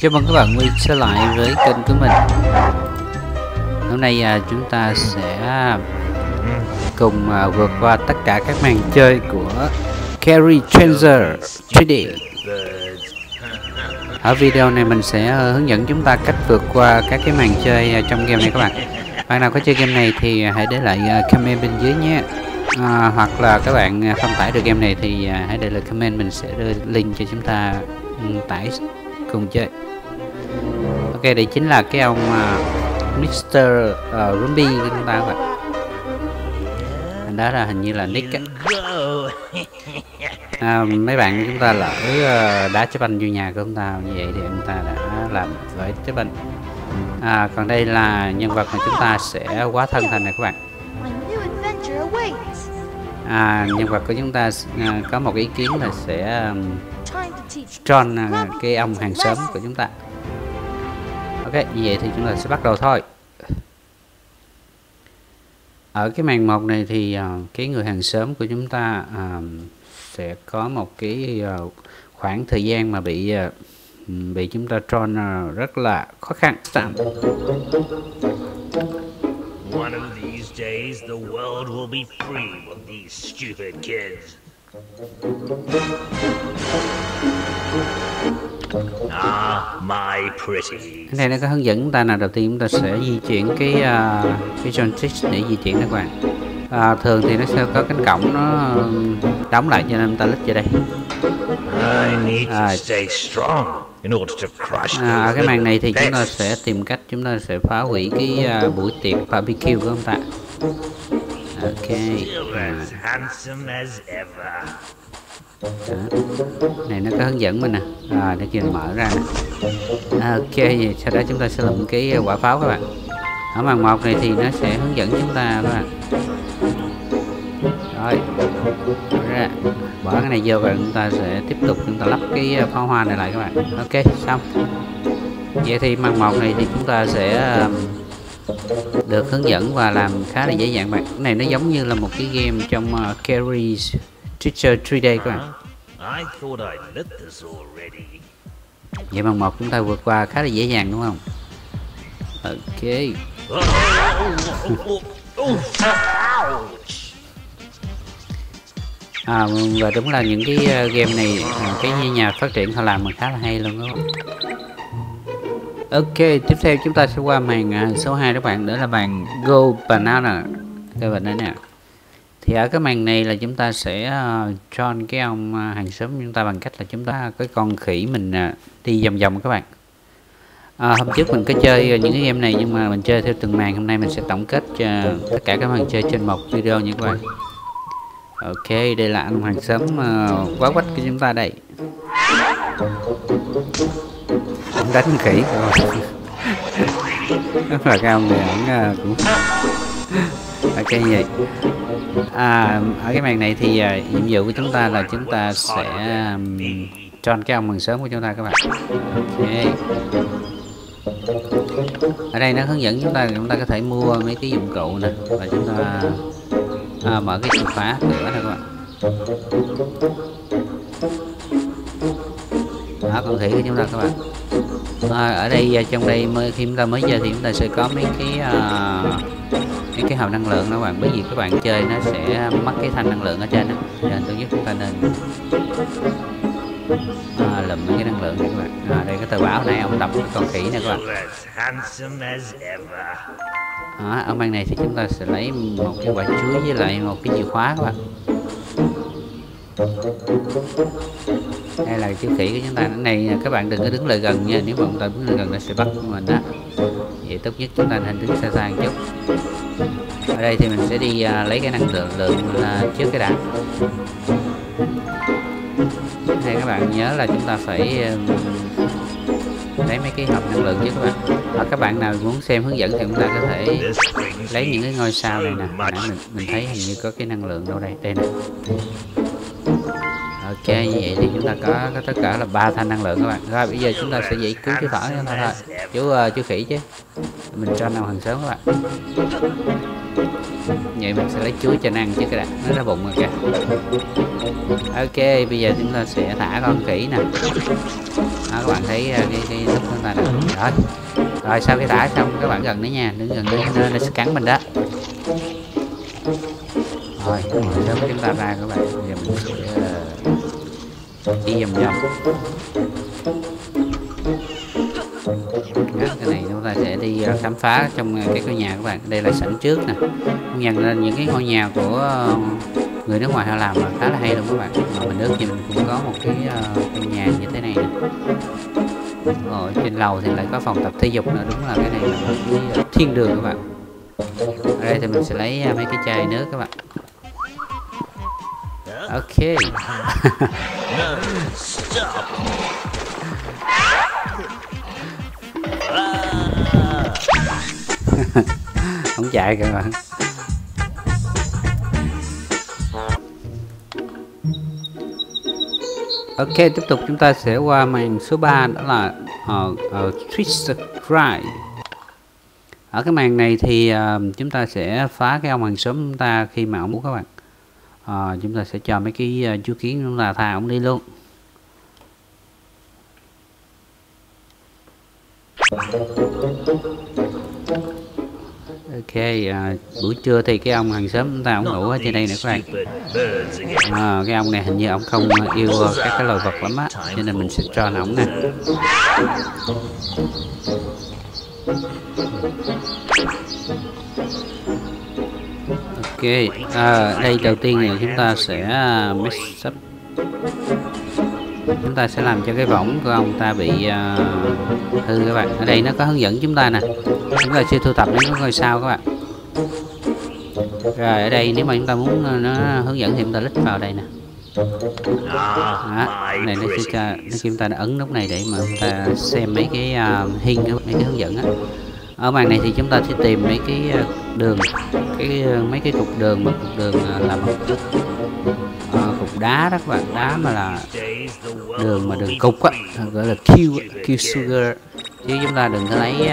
Chào mừng các bạn quay trở lại với kênh của mình. Hôm nay chúng ta sẽ cùng vượt qua tất cả các màn chơi của Scary Stranger 3D. Ở video này mình sẽ hướng dẫn chúng ta cách vượt qua các cái màn chơi trong game này các bạn. Bạn nào có chơi game này thì hãy để lại comment bên dưới nhé. Hoặc là các bạn không tải được game này thì hãy để lại comment, mình sẽ đưa link cho chúng ta tải cùng chơi. Ok, đây chính là cái ông Mr. Ruby của chúng ta các bạn. Anh đó là hình như là Nick. Mấy bạn chúng ta lỡ đá chấp banh vô nhà của chúng ta, như vậy thì chúng ta đã làm với chấp banh. Còn đây là nhân vật mà chúng ta sẽ quá thân thành này các bạn. Nhân vật của chúng ta có một ý kiến là sẽ John, cái ông hàng xóm của chúng ta. Ok, như vậy thì chúng ta sẽ bắt đầu thôi. Ở cái màn 1 này thì cái người hàng xóm của chúng ta sẽ có một cái khoảng thời gian mà bị chúng ta John rất là khó khăn. One of these days the world will be free of these stupid kids. My pretty. Cái này nó có hướng dẫn chúng ta là đầu tiên chúng ta sẽ di chuyển cái joystick để di chuyển các bạn. Thường thì nó sẽ có cánh cổng nó đóng lại cho nên chúng ta lít vào đây. Ở cái màn này thì chúng ta sẽ tìm cách chúng ta sẽ phá hủy cái buổi tiệc barbecue của ông ta. Ok. Này nó có hướng dẫn mình nè. Nó kêu mở ra nè. Ok, sau đó chúng ta sẽ làm cái quả pháo các bạn. Ở màn 1 này thì nó sẽ hướng dẫn chúng ta các bạn. Rồi, bỏ cái này vô và chúng ta sẽ tiếp tục chúng ta lắp cái pháo hoa này lại các bạn. Ok, xong. Vậy thì màn 1 này thì chúng ta sẽ được hướng dẫn và làm khá là dễ dàng bạn. Cái này nó giống như là một cái game trong Scary Teacher 3D các bạn. Vậy màn 1 chúng ta vượt qua khá là dễ dàng đúng không? Ok. Và đúng là những cái game này, cái nhà phát triển họ làm mà khá là hay luôn đó. Ok, tiếp theo chúng ta sẽ qua màn số 2 các bạn, đó là màn Go Banana. Các bạn đây nè. Thì ở cái màn này là chúng ta sẽ John cái ông hàng xóm chúng ta bằng cách là chúng ta cái con khỉ mình đi vòng vòng các bạn. Hôm trước mình có chơi những cái game này nhưng mà mình chơi theo từng màn, hôm nay mình sẽ tổng kết tất cả các màn chơi trên một video nha các bạn. Ok, đây là anh hàng xóm quá quách của chúng ta đây. Ông đánh khỉ rồi. Rất là cao người ảnh cũng. Ok như vậy. Ở cái màn này thì nhiệm vụ của chúng ta là chúng ta sẽ cho cái ông hàng xóm của chúng ta các bạn. Ok. Ở đây nó hướng dẫn chúng ta có thể mua mấy cái dụng cụ nè và chúng ta mở cái chìa khóa cửa này các bạn. Đó, con khỉ của chúng ta các bạn. Ở đây trong đây khi chúng ta mới chơi thì chúng ta sẽ có mấy cái hào năng lượng đó các bạn, bởi vì các bạn chơi nó sẽ mất cái thanh năng lượng ở trên đó, nên tôi giúp chúng ta nên lụm cái năng lượng này các bạn. Đây cái tờ báo này ông đọc cái con khỉ nè các bạn. Ở màn này thì chúng ta sẽ lấy một cái quả chuối với lại một cái chìa khóa các bạn. Đây là chữ khỉ của chúng ta. Cái này các bạn đừng có đứng lại gần nha, nếu mà chúng ta đứng lại gần nó sẽ bắt mình đó. Vậy tốt nhất chúng ta nên đứng xa xa một chút. Ở đây thì mình sẽ đi lấy cái năng lượng trước cái đã. Đây các bạn nhớ là chúng ta phải lấy mấy cái hộp năng lượng chứ các bạn. Hoặc các bạn nào muốn xem hướng dẫn thì chúng ta có thể lấy những cái ngôi sao này nè. Mình thấy hình như có cái năng lượng đâu đây, đây nè. Ok, như vậy thì chúng ta có tất cả là 3 thanh năng lượng các bạn. Rồi bây giờ chúng ta sẽ giải cứu chú thỏ chúng ta thôi. Chú khỉ chứ. Mình cho nào hàng sớm các bạn. Vậy mình sẽ lấy chuối cho nó ăn trước cái đã, nó ra bụng rồi kìa. Ok, bây giờ chúng ta sẽ thả con khỉ nè. Đó, các bạn thấy cái lúc chúng ta nè. Rồi. Rồi sau khi thả xong các bạn gần đấy nha, đứng gần đấy nó sẽ cắn mình đó. Rồi, sớm chúng ta ra các bạn, bây giờ mình sẽ đi vòng vòng. Cái này chúng ta sẽ đi khám phá trong cái ngôi nhà các bạn. Đây là sảnh trước nè. Nhận ra những cái ngôi nhà của người nước ngoài họ làm là khá là hay luôn các bạn. Mà mình ước gì mình cũng có một cái căn nhà như thế này nè. Ở trên lầu thì lại có phòng tập thể dục nữa, đúng là cái này là một cái thiên đường các bạn. Ở đây thì mình sẽ lấy mấy cái chai nước các bạn. Ok. Không chạy các bạn. Ok, tiếp tục chúng ta sẽ qua màn số 3, đó là Twisted Cry. Ở cái màn này thì chúng ta sẽ phá cái ông hàng xóm chúng ta khi mà ông muốn các bạn. Chúng ta sẽ cho mấy cái chú kiến chúng ta thả ông đi luôn. Ok, buổi trưa thì cái ông hàng xóm chúng ta ông ngủ ở trên đây nữa các bạn. Cái ông này hình như ông không yêu các cái loài vật lắm á, cho nên mình sẽ cho nó ổng nè. Ok, đây đầu tiên thì chúng ta sẽ mix up. Chúng ta sẽ làm cho cái võng của ông ta bị hư các bạn. Ở đây nó có hướng dẫn chúng ta nè. Chúng ta sẽ thu thập những ngôi sao các bạn. Rồi ở đây nếu mà chúng ta muốn nó hướng dẫn thì chúng ta click vào đây nè. Đó, này nó sẽ cho chúng ta ấn nút này để mà chúng ta xem mấy cái hint, mấy cái hướng dẫn á. Ở màn này thì chúng ta sẽ tìm mấy cái đường, mấy cái cục đường, mà cục đường là một cục đá đó các bạn, đá mà là đường mà đường cục á, gọi là Q sugar. Chứ chúng ta đừng có lấy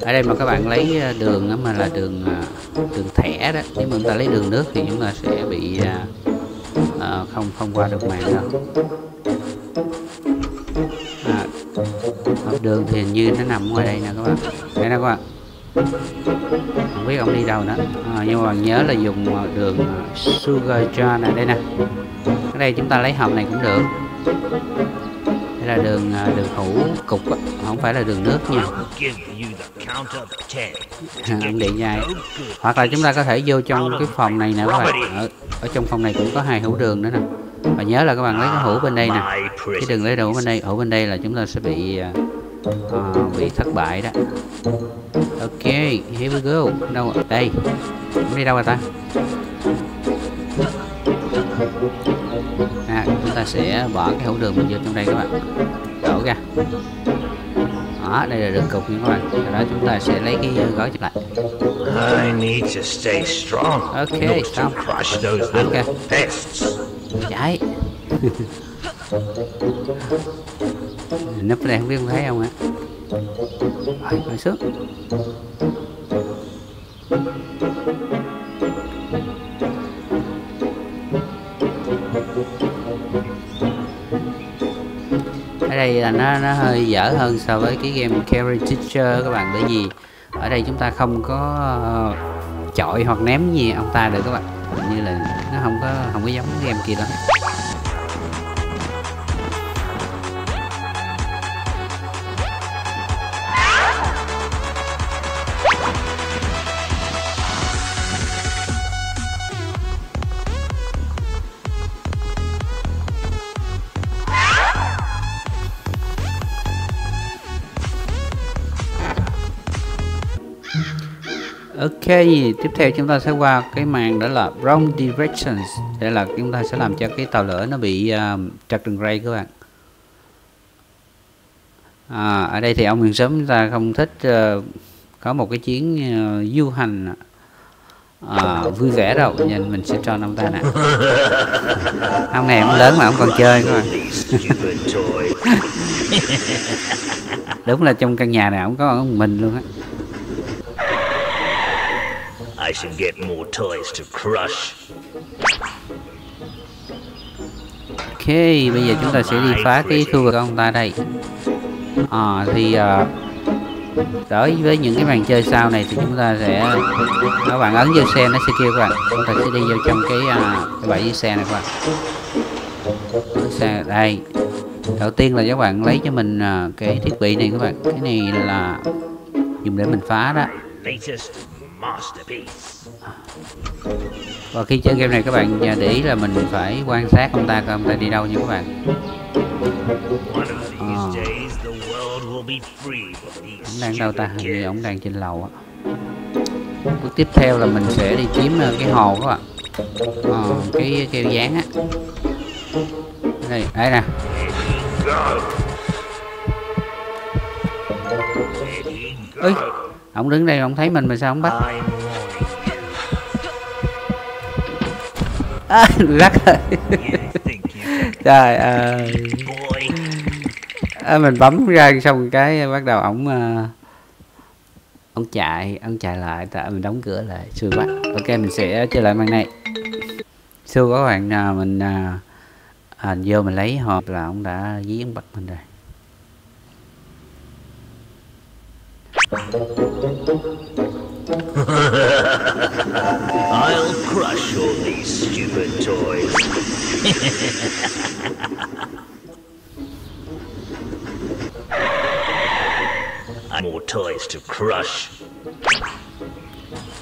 ở đây mà các bạn lấy đường đó mà là đường thẻ đó, nếu mà chúng ta lấy đường nước thì chúng ta sẽ bị không qua được màn đâu. Đường thì hình như nó nằm ngoài đây nè các bạn, đây nè các bạn, không biết ông đi đâu nữa. Nhưng mà nhớ là dùng đường sugar cane này, đây nè. Ở đây chúng ta lấy hộp này cũng được, đây là đường hũ cục, không phải là đường nước nha. Ông điện dài, hoặc là chúng ta có thể vô trong cái phòng này nè các bạn. Ở trong phòng này cũng có hai hũ đường nữa nè. Và nhớ là các bạn lấy cái hũ bên đây nè, chứ đừng lấy hũ bên đây. Hũ bên đây là chúng ta sẽ bị thất bại đó. Ok, here we go. Đâu đây? Ông đi đâu rồi ta? Chúng ta sẽ bỏ cái hũ đường mình vô trong đây các bạn. Đổ ra. Đó, đây là đường cục nha các bạn. Sau đó chúng ta sẽ lấy cái gói chụp lại. Ok, xong. Ok. Chạy. Nấp đây không biết không thấy không ạ. Rồi, ngồi xuống. Ở đây là nó hơi dở hơn so với cái game Scary Teacher các bạn, bởi vì ở đây chúng ta không có chọi hoặc ném gì ông ta được các bạn, hình như là nó không có giống game kia đâu. Ok, tiếp theo chúng ta sẽ qua cái màn đó là Wrong Directions. Đây là chúng ta sẽ làm cho cái tàu lửa nó bị trật đường ray các bạn. Ở đây thì ông hàng xóm chúng ta không thích có một cái chuyến du hành vui vẻ đâu, nên mình sẽ cho ông ta nè. Ông này ông lớn mà ông còn chơi các bạn. Đúng là trong căn nhà này ông có ở mình luôn á. price and get more toys to crush. Ok, bây giờ chúng ta sẽ đi phá cái khu vực ông ta đây. Tới với những cái màn chơi sau này thì chúng ta sẽ, các bạn ấn vô xe nó sẽ kêu các bạn, chúng ta sẽ đi vô trong cái bãi xe này các bạn. Xe đây, đầu tiên là các bạn lấy cho mình cái thiết bị này các bạn, cái này là dùng để mình phá đó. Và khi chơi game này các bạn để ý là mình phải quan sát ông ta coi ông ta đi đâu nha các bạn. Ông đang đâu ta, hình như ông đang trên lầu á. Bước tiếp theo là mình sẽ đi chiếm cái hồ các bạn, cái keo dán á. Đây, đây nè. Ê, ông đứng đây ông thấy mình mà sao ông bắt? À, rắc rồi. Trời ơi. Mình bấm ra xong cái bắt đầu ông chạy lại, tại mình đóng cửa lại, xui quá. Ok, mình sẽ chơi lại màn này. Xưa các bạn nào mình vô mình lấy hộp là ông đã dí ông bắt mình rồi. I'll crush all these stupid toys. More toys to crush.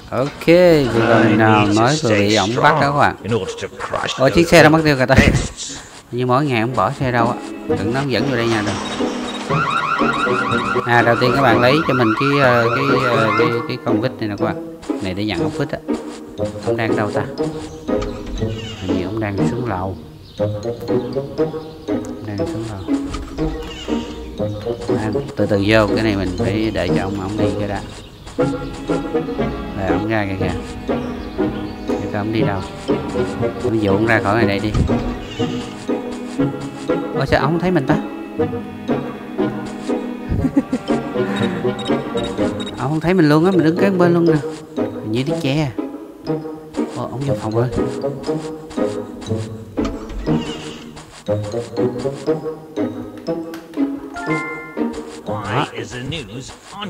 Ok, vừa rồi nào nói vừa bị ổng bắt đó các bạn. Ôi, chiếc xe đã mất tiêu cả ta. Nhưng mỗi ngày ông bỏ xe đâu á, đừng nó dẫn vô đây nha được. À, đầu tiên các bạn lấy cho mình cái con vít này nè các bạn, này để nhận ốc vít á. Ông đang đâu ta? Hình như ông đang xuống lầu. Từ từ vô cái này mình phải để cho ông đi cái đã. Rồi ông ra kìa kìa. Để coi ông đi đâu. Ví dụ ông ra khỏi này đây đi. Ủa sao ông thấy mình ta? Ông không thấy mình luôn á, mình đứng kế bên luôn nè. Hình như đi che. Ồ, ông vô phòng rồi.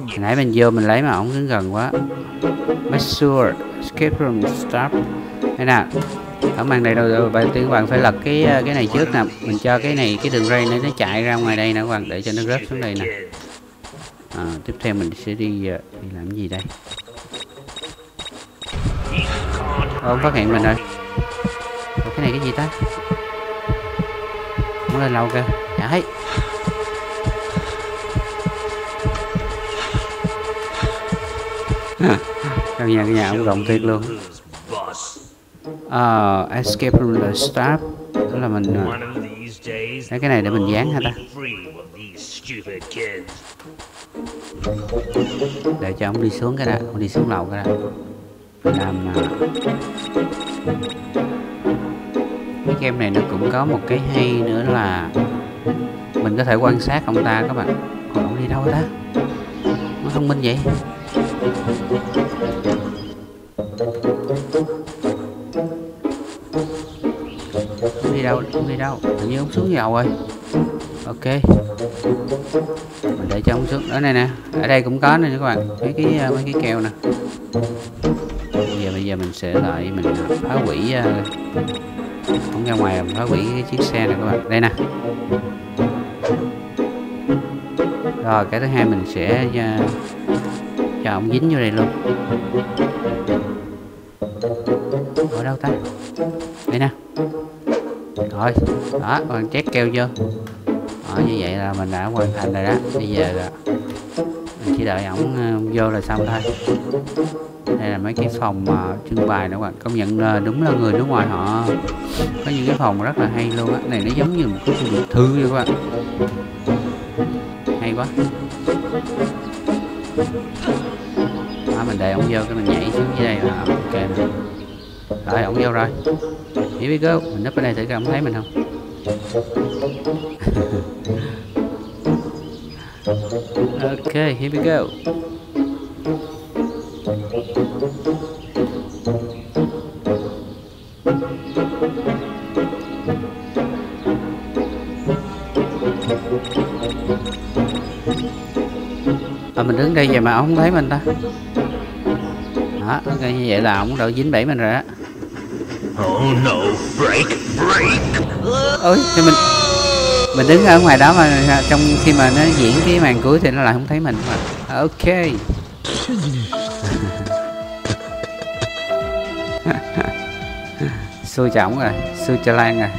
Hồi nãy mình vô mình lấy mà ông đứng gần quá. Make sure escape room stop. Đây nè, ở màn này đầu tiên các bạn phải lật cái này trước nè. Mình cho cái này, cái đường ray này nó chạy ra ngoài đây nè các bạn, để cho nó rớt xuống đây nè. Tiếp theo mình sẽ đi làm gì đây? Ông phát hiện mình rồi. Ủa, cái này cái gì ta? Muốn lên lầu kìa. Chạy. Căn nhà ông rộng tuyệt luôn. Escape from the staff. Đó là mình lấy cái này để mình dán hả ta? Để cho ông đi xuống cái đã, ông đi xuống lầu cái đã. Làm cái game này nó cũng có một cái hay nữa là mình có thể quan sát ông ta các bạn. Còn ông đi đâu ta? Nó thông minh vậy. Ông đi đâu? Ông đi đâu? Tự nhiên ông xuống dầu rồi. Ok, mình để cho ông xuống ở đây nè, ở đây cũng có nè các bạn, mấy cái keo nè. Bây giờ mình sẽ lại mình phá hủy, không ra ngoài mình phá hủy cái chiếc xe này các bạn, đây nè. Rồi cái thứ hai mình sẽ cho ông dính vô đây luôn. Ở đâu ta? Đây nè. Rồi đó, còn chét keo vô. Như vậy là mình đã hoàn thành rồi đó. Bây giờ là mình chỉ đợi ổng vô là xong thôi. Đây là mấy cái phòng trưng bày nữa các bạn. Công nhận đúng là người nước ngoài họ có những cái phòng rất là hay luôn á. Này nó giống như một cái khu vực thư vậy các bạn. Hay quá. Đó, mình đợi ổng vô cái mình nhảy xuống dưới đây là ok nè. Rồi ổng vô rồi. Hiểu biết không? Mình nấp ở đây thử coi ổng thấy mình không. Okay, here we go. Mình đứng đây vậy mà ông không thấy mình ta. Đó, okay, như vậy là ông đã dính bẫy mình rồi đó. Oh no, break. Ôi, thì mình đứng ở ngoài đó mà trong khi mà nó diễn cái màn cuối thì nó lại không thấy mình mà. Ok. Xui cho ổng rồi, xui cho Lan rồi.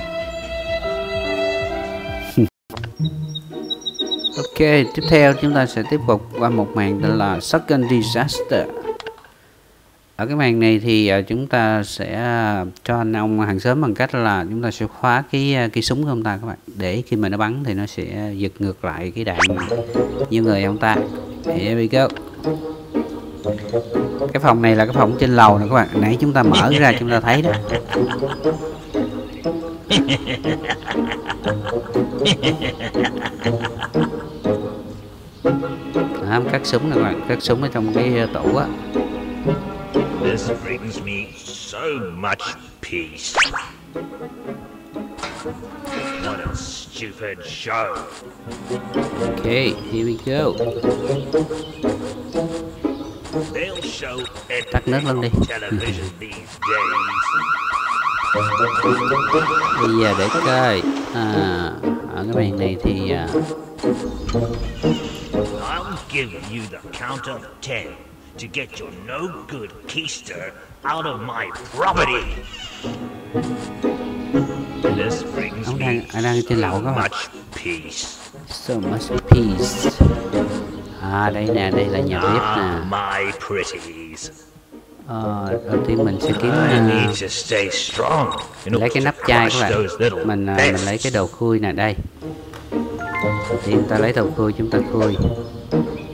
Ok, tiếp theo chúng ta sẽ tiếp tục qua một màn tên là Second Disaster. Ở cái màn này thì chúng ta sẽ cho anh ông hàng xóm bằng cách là chúng ta sẽ khóa cái súng của ông ta các bạn. Để khi mà nó bắn thì nó sẽ giật ngược lại cái đạn như người ông ta. Here we go. Cái phòng này là cái phòng trên lầu nè các bạn. Nãy chúng ta mở ra chúng ta thấy đó. Đó, cắt súng nè các bạn, cắt súng ở trong cái tủ á. This brings me so much peace. What a stupid show. Okay, here we go. They'll show tắt nước lên đi. Bây giờ để coi ở cái màn này thì I'll give you the count of 10 to get your no good keister out of my property. This brings me so much peace. So much peace. À đây nè, đây là nhà bếp nè. My pretties. Đầu tiên mình sẽ kiếm lấy cái nắp chai các bạn. Mình lấy cái đầu khui nè đây. Thì chúng ta lấy đầu khui, chúng ta khui.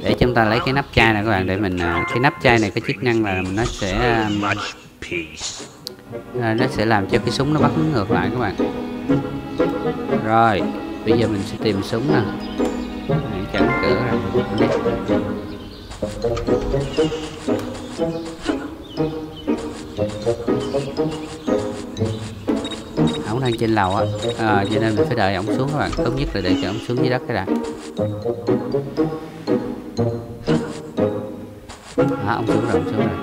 Để chúng ta lấy cái nắp chai này các bạn, để mình cái nắp chai này có chức năng là nó sẽ làm cho cái súng nó bắn ngược lại các bạn. Rồi, bây giờ mình sẽ tìm súng nè. Chặn cửa rồi. Ổng đang trên lầu á, cho nên mình phải đợi ổng xuống các bạn. Tốt nhất là để cho ổng xuống dưới đất cái đã. À, ổng xuống rồi, ổng xuống rồi.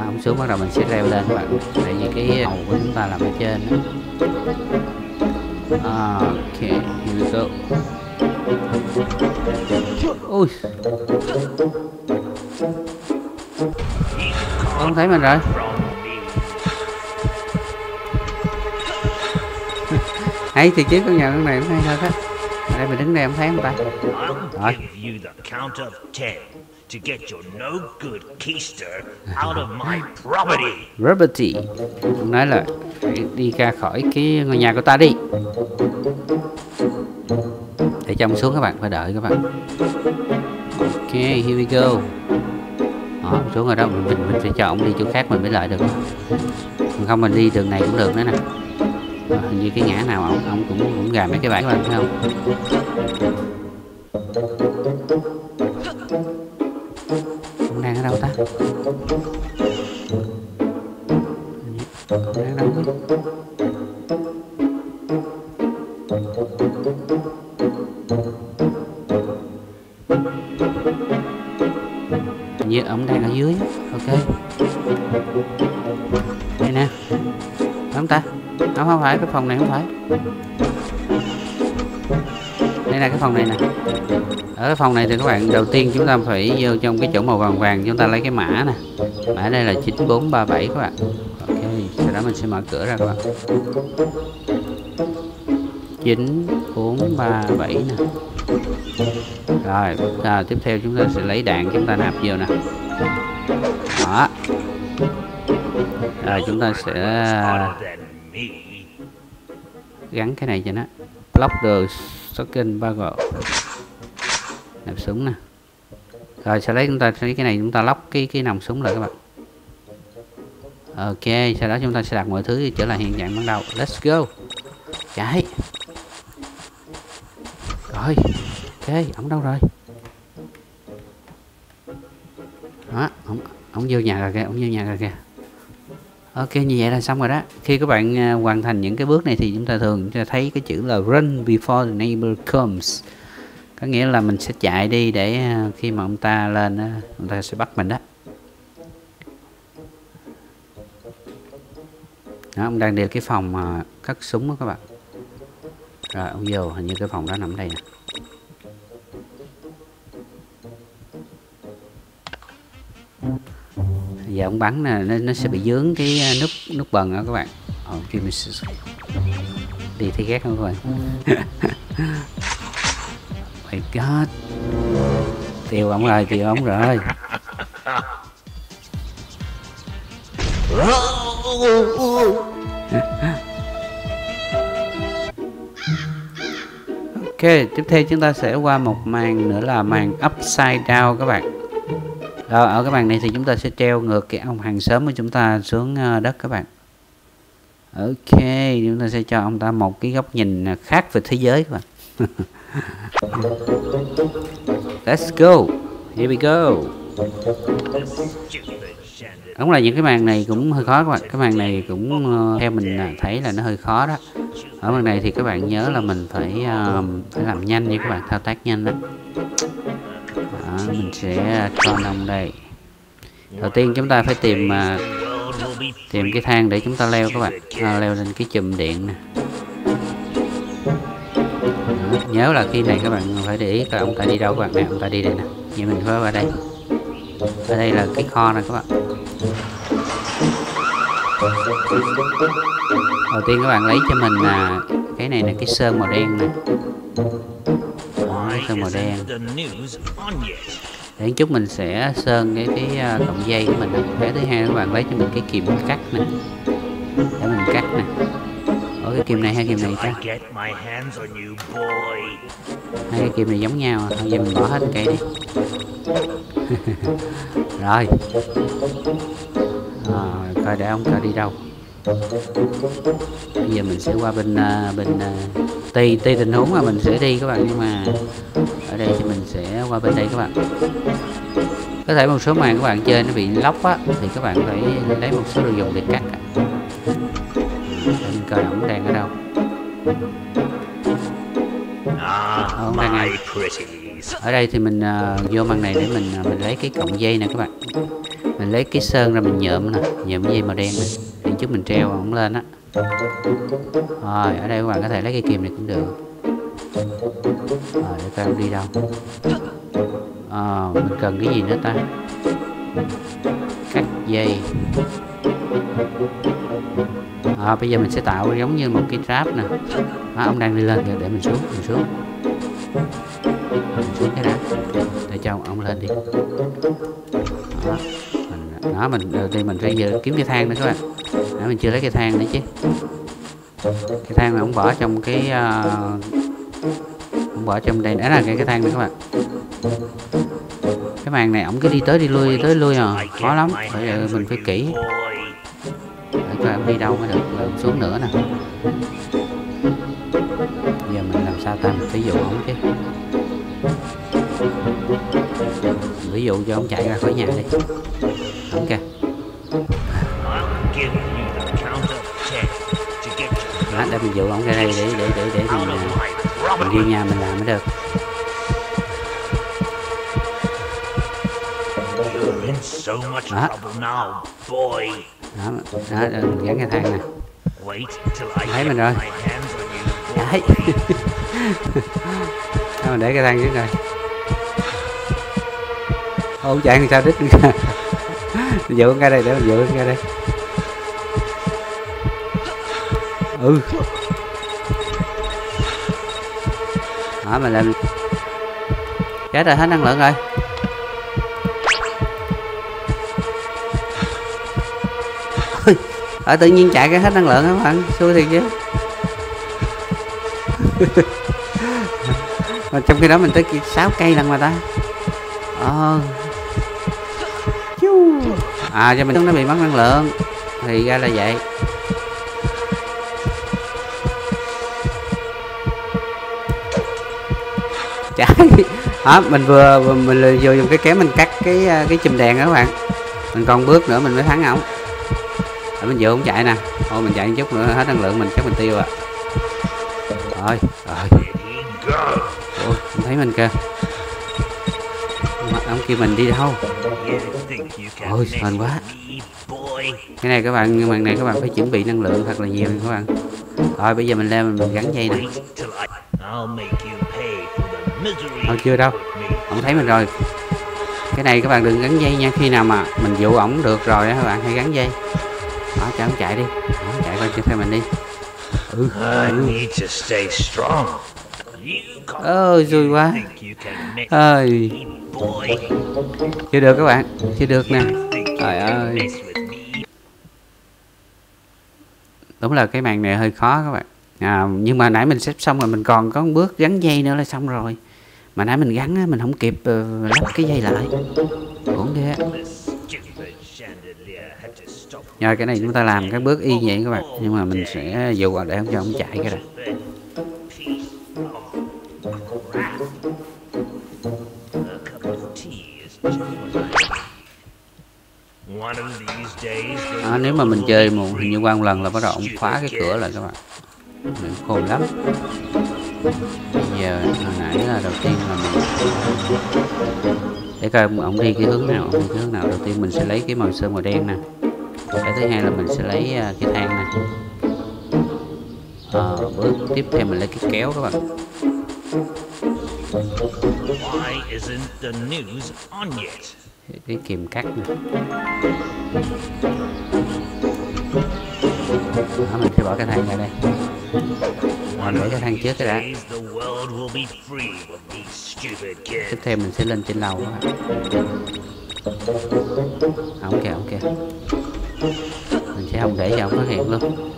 À, ổng xuống bắt đầu mình sẽ leo lên các bạn. Tại vì cái hầu của chúng ta làm ở trên. Ok, here we go. Ui, không thấy mình rồi. Hay thì chứ con nhà con này cũng hay thôi. Ở đây mình đứng đây không thấy không ta? Rồi. To get your no good keister out of my property. Property. Ông nói là đi ra khỏi cái ngôi nhà của ta đi. Để cho ông xuống các bạn, phải đợi các bạn. Ok, here we go. Đó, xuống rồi đó, mình phải cho ông đi chỗ khác mình mới lại được. Còn không mình đi đường này cũng được nữa nè. Đó, hình như cái ngã nào ông cũng gà mấy cái bãi các bạn thấy không? Đang ở đâu ta? Đang đâu hết? Như ổng đang ở dưới. Ok. Đây nè. Đúng ta? Nó không phải cái phòng này, không phải. Đây là cái phòng này nè. Ở cái phòng này thì các bạn đầu tiên chúng ta phải vô trong cái chỗ màu vàng vàng, chúng ta lấy cái mã nè. Mã đây là 9437 các bạn. Ok, sau đó mình sẽ mở cửa ra các bạn. 9437 nè. Rồi, tiếp theo chúng ta sẽ lấy đạn chúng ta nạp vô nè. Đó. Rồi chúng ta sẽ gắn cái này cho nó. Block the shotgun barrel. Nạp súng nè. Rồi sau đấy chúng ta lấy cái này chúng ta lóc cái nòng súng lại các bạn. Ok, sau đó chúng ta sẽ đặt mọi thứ trở lại hiện trạng ban đầu. Let's go. Chạy. Rồi. Ok, ổng đâu rồi? Đó, ổng vô nhà rồi kìa, ổng vô nhà rồi kìa. Ok, như vậy là xong rồi đó. Khi các bạn hoàn thành những cái bước này thì chúng ta thường thấy cái chữ là run before the neighbor comes. Có nghĩa là mình sẽ chạy đi để khi mà ông ta lên, ông ta sẽ bắt mình đó. Đó, ông đang đeo cái phòng mà cất súng đó các bạn. Rồi, ông vô, hình như cái phòng đó nằm ở đây nè. Giờ ông bắn nè, nó sẽ bị dướng cái nút bần đó các bạn. Đi thấy ghét không các bạn? My God. Tiêu ổng rồi. Ok, tiếp theo chúng ta sẽ qua một màn nữa là màn upside down các bạn. Rồi, ở cái màn này thì chúng ta sẽ treo ngược cái ông hàng xóm của chúng ta xuống đất các bạn. Ok, chúng ta sẽ cho ông ta một cái góc nhìn khác về thế giới các bạn. Let's go. Here we go. Đúng là những cái màn này cũng hơi khó các bạn. Cái màn này cũng theo mình thấy là nó hơi khó đó. Ở màn này thì các bạn nhớ là mình phải làm nhanh nha các bạn, thao tác nhanh đó. Đó, mình sẽ cho nông đây. Đầu tiên chúng ta phải tìm cái thang để chúng ta leo các bạn. Leo lên cái chùm điện nè. Nhớ là khi này các bạn phải để ý là ông ta đi đâu các bạn nè. Ông ta đi đây nè. Vậy mình phải vào đây. Ở đây là cái kho này các bạn. Đầu tiên các bạn lấy cho mình là cái này là cái sơn màu đen nè. Sơn màu đen. Để chút mình sẽ sơn cái cọng dây của mình. Cái thứ hai các bạn lấy cho mình cái kìm cắt nè. Để mình cắt nè. Ở cái kìm này hay kìm này ta? Hai cái kìm này giống nhau à? Thôi giờ mình bỏ hết cái đi. Rồi. Coi để ông ta đi đâu. Bây giờ mình sẽ qua bên tùy tình huống mà mình sẽ đi các bạn, nhưng mà ở đây thì mình sẽ qua bên đây các bạn. Có thể một số màn các bạn chơi nó bị lóc á thì các bạn phải lấy một số đồ dùng để cắt. Mình coi ổng đang ở đâu. Ông đang ngay. Ở đây thì mình vô màn này để mình lấy cái cọng dây nè các bạn. Mình lấy cái sơn ra mình nhuộm nè, nhuộm dây màu đen nè. Để chút mình treo ổng lên á. Rồi, ở đây các bạn có thể lấy cây kìm này cũng được. Rồi, để coi ông đi đâu. Mình cần cái gì nữa ta? Cắt dây. Bây giờ mình sẽ tạo giống như một cái trap nè. Ông đang đi lên kìa, để mình xuống. Mình xuống cái đã. Để cho ông lên đi. Đó, đầu tiên mình phải giờ kiếm cái thang nữa các bạn. Đó, mình chưa lấy cái thang nữa chứ. Cái thang này ông bỏ trong cái... ông bỏ trong đây, đó là cái thang nữa các bạn. Cái màn này ổng cứ đi tới đi lui, à, khó lắm. Bây giờ mình phải kỹ. Để coi ông đi đâu mới được, ông xuống nữa nè. Giờ mình làm sao ta, mình phải dụ ổng chứ. Ví dụ cho ông chạy ra khỏi nhà đi. Ok. Đó, để mình dụ ổng ra đây để mình đi nhà mình làm mới được. Đó, gắn cái thang nè. Thấy mình rồi. Đấy. Đó, mình để cái thang trước rồi. Ông chạy làm sao đích ra. Dựa ra đây, để mình dựa ra đây. Đó, mình làm. Chết rồi, hết năng lượng rồi. Ở tự nhiên chạy cái hết năng lượng hả bạn? Xui thiệt chứ. Mà trong khi đó mình tới 6 cây lần mà ta. Cho mình nó bị mất năng lượng. Thì ra là vậy. Chả mình vừa dùng cái kéo mình cắt cái chùm đèn đó các bạn. Mình còn bước nữa mình mới thắng ổng. Để mình vừa không chạy nè. Thôi mình chạy một chút nữa hết năng lượng mình chắc mình tiêu à. Rồi, rồi. Ôi, không thấy mình kìa. Ông kia mình đi đâu? Ôi, hên quá. Cái này các bạn, nhưng mà này các bạn phải chuẩn bị năng lượng thật là nhiều các bạn. Rồi bây giờ mình lên mình gắn dây nè. Thôi chưa đâu. Ông thấy mình rồi. Cái này các bạn đừng gắn dây nha, khi nào mà mình dụ ổng được rồi á các bạn hãy gắn dây. Đó, cho ông chạy đi. Đó, chạy qua cho theo mình đi. Ừ. Ôi vui quá. Ơi. Chưa được các bạn, chưa được nè. Trời ơi. Đúng là cái màn này hơi khó các bạn. À, nhưng mà nãy mình xếp xong rồi mình còn có một bước gắn dây nữa là xong rồi. Mà nãy mình gắn á, mình không kịp lắp cái dây lại. Uổng ghê. Rồi cái này chúng ta làm các bước y vậy các bạn. Nhưng mà mình sẽ dụ để không cho ông chạy cái này. À, nếu mà mình chơi một hình như qua một lần là bắt đầu ông khóa cái cửa lại các bạn. Mình khôn lắm. Bây giờ hồi nãy là đầu tiên là mình để coi ông đi cái hướng nào, ông đi cái hướng nào. Đầu tiên mình sẽ lấy cái màu sơn màu đen nè. Cái thứ hai là mình sẽ lấy cái thang nè. Bước tiếp theo mình lấy cái kéo các bạn. Cái kìm cắt nè. Đó, mình sẽ bỏ cái thang ra đây. Mình để cái thang trước cái đã. Tiếp theo mình sẽ lên trên lầu các bạn. Ổng kìa, ổng kìa. Mình sẽ không để cho ổng phát hiện luôn.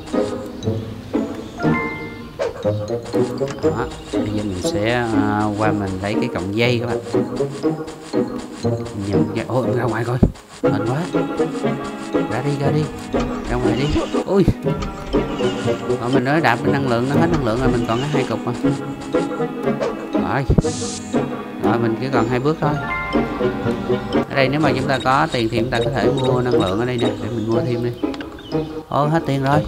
Đó, bây giờ mình sẽ qua mình lấy cái cọng dây các bạn. Ôi ra ngoài coi. Hên quá. Ra đi, ra đi. Ra ngoài đi. Ui. Rồi mình nói đạp cái năng lượng, nó hết năng lượng rồi. Mình còn có 2 cục mà. Rồi. Rồi mình chỉ còn 2 bước thôi. Ở đây nếu mà chúng ta có tiền thì chúng ta có thể mua năng lượng ở đây nè. Để mình mua thêm đi. Ôi hết tiền rồi.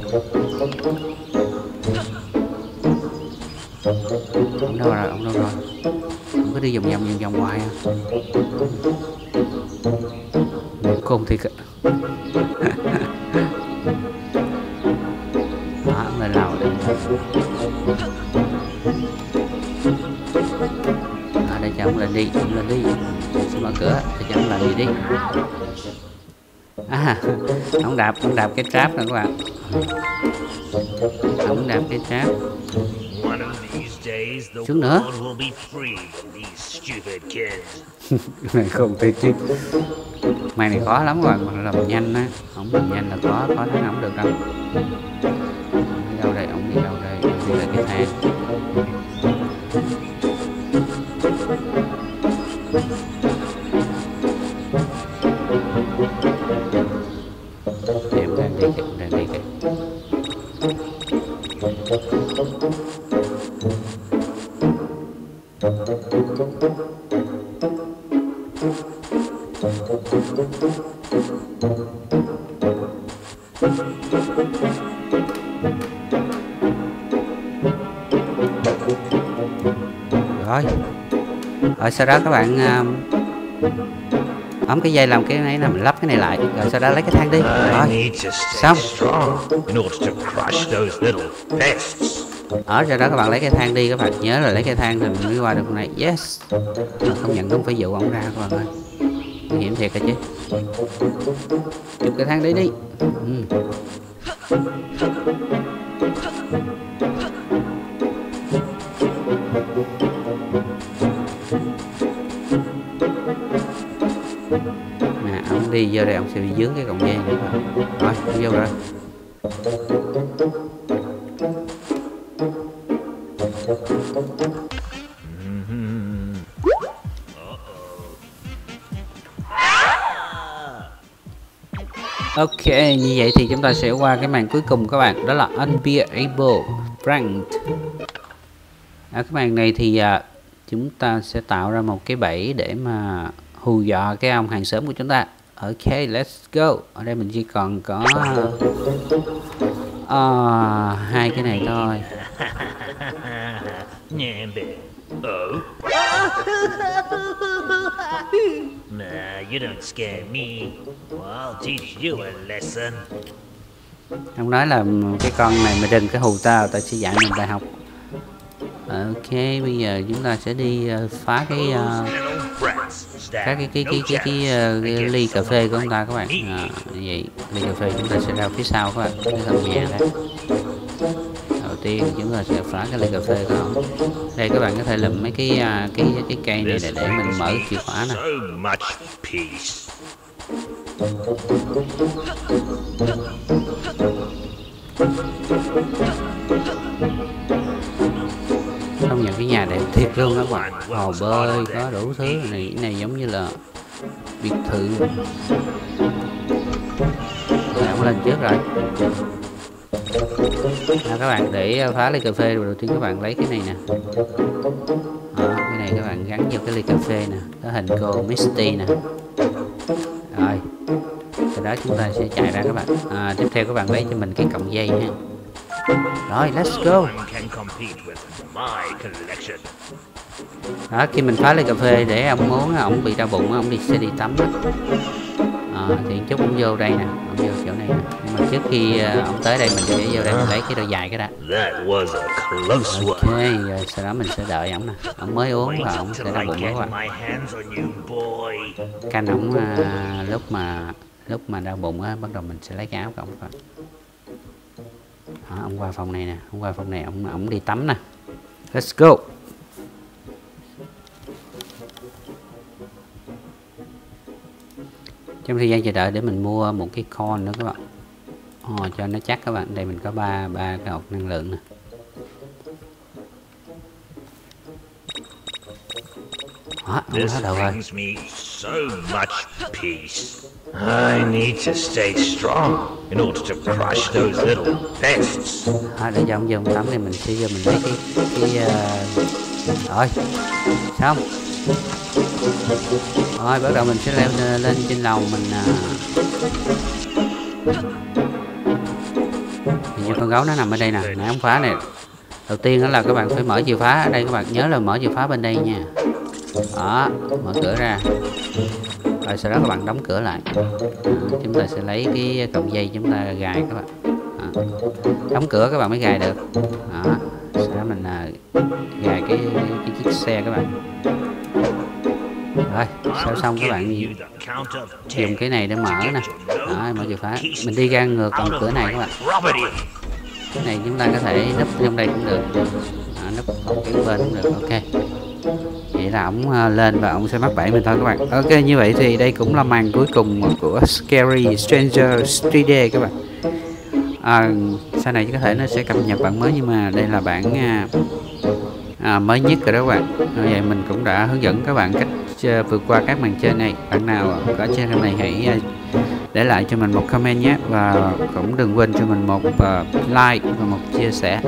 Ông đâu rồi, ông đâu rồi. Ông cứ đi vòng hoài à. Khôn thiệt ạ. Đó, ông lên lầu đi. Đó, để cho ông lên đi, ông lên đi. Mình sẽ mở cửa, để cho ông làm gì đi. À, ông đạp cái trap nè các bạn. Ông đạp cái trap. Chút nữa. Này không thể chứ. Mày này khó lắm rồi, mà làm nhanh á. Không làm nhanh là khó thắng không được đâu. Ông đi đâu đây, ông đi đâu đây. Ông đi lại cái thang. Em đang đi kìa, đang đi kìa. Rồi sau đó các bạn ấm cái dây làm cái này là mình lắp cái này lại rồi sau đó lấy cái thang đi. Rồi xong. Ở sau đó các bạn lấy cái thang đi, các bạn nhớ là lấy cái thang thì mình mới qua được con này. Yes. Không nhận cũng phải dụ ổng ra các bạn ơi. Nguy hiểm thiệt hả chứ. Chụp cái thang đấy đi. Nè, ông đi vô đây ông sẽ bị dướng cái cọng dây nữa rồi. Rồi, ông vô rồi. Ok, như vậy thì chúng ta sẽ qua cái màn cuối cùng các bạn, đó là Unbearable Prank. Ở cái màn này thì chúng ta sẽ tạo ra một cái bẫy để mà hù dọa cái ông hàng xóm của chúng ta. Ok, let's go. Ở đây mình chỉ còn có hai cái này thôi. Ông nói là cái con này mày đừng cái hù tao, tao sẽ dạy mình bài học. Ok, bây giờ chúng ta sẽ đi phá cái các cái ly cà phê của chúng ta các bạn. Vậy ly cà phê chúng ta sẽ ra phía sau các bạn, cái căn nhà đó. Đầu tiên chúng ta sẽ phá cái ly cà phê đó. Đây các bạn có thể làm mấy cái cây này để mình mở chìa khóa nè. Trong nhà cái nhà đẹp thiệt luôn các bạn, hồ bơi có đủ thứ này, cái này giống như là biệt thự. Ông lên trước rồi. Các bạn để phá ly cà phê đầu tiên các bạn lấy cái này nè. Cái này các bạn gắn vào cái ly cà phê nè, có hình cô Misty nè. Rồi, từ đó chúng ta sẽ chạy ra các bạn. Tiếp theo các bạn lấy cho mình cái cọng dây ha. Rồi, let's go. Đó, khi mình phá ly cà phê để ông muốn, ông bị đau bụng, ông đi sẽ đi tắm đó. Thì chút ông vô đây nè, ông vô chỗ này nè. Nhưng mà trước khi ông tới đây mình sẽ vô đây mình lấy cái đồ dài cái đã. Ok, rồi sau đó mình sẽ đợi ổng nè. Ông mới uống và ông sẽ đau bụng đó các bạn. Canh ổng lúc mà đau bụng á, bắt đầu mình sẽ lấy cái áo của ổng các bạn. Ông qua phòng này nè, ông qua phòng này, ông đi tắm nè. Let's go. Trong thời gian chờ đợi để mình mua một cái con nữa các bạn. Cho nó chắc các bạn. Đây mình có ba cái hộp năng lượng nè. Ông bắt đầu rồi. Để cho ông vô tắm thì mình sẽ vô mình lấy cái rồi xong. Rồi bắt đầu mình sẽ leo lên trên lầu mình. Hình như con gấu nó nằm ở đây nè, nãy ông phá này. Đầu tiên đó là các bạn phải mở chìa khóa ở đây các bạn, nhớ là mở chìa khóa bên đây nha. Đó, mở cửa ra. Rồi sau đó các bạn đóng cửa lại. Chúng ta sẽ lấy cái cọng dây chúng ta gài các bạn. Đóng cửa các bạn mới gài được. Đó, sau đó mình gài cái chiếc xe các bạn. Rồi, sau xong các bạn dùng cái này để mở nè. Đó, mở chìa khóa. Mình đi ra ngược còn cửa này các bạn. Cái này chúng ta có thể nấp trong đây cũng được. Đó, nấp không cái bên cũng được. Ok. Vậy là ổng lên và ổng sẽ mắc bẫy mình thôi các bạn. Ok, như vậy thì đây cũng là màn cuối cùng của Scary Stranger 3D các bạn. Sau này có thể nó sẽ cập nhật bản mới, nhưng mà đây là bản mới nhất rồi đó các bạn. Vậy mình cũng đã hướng dẫn các bạn cách vượt qua các màn chơi này. Bạn nào có chơi này hãy để lại cho mình một comment nhé, và cũng đừng quên cho mình một like và một chia sẻ.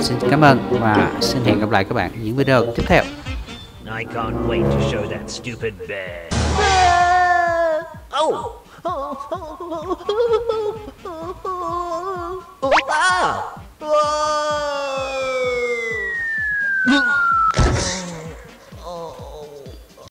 Xin cảm ơn và xin hẹn gặp lại các bạn những video tiếp theo. I can't wait to show that stupid bear. Oh! Ah! Whoa!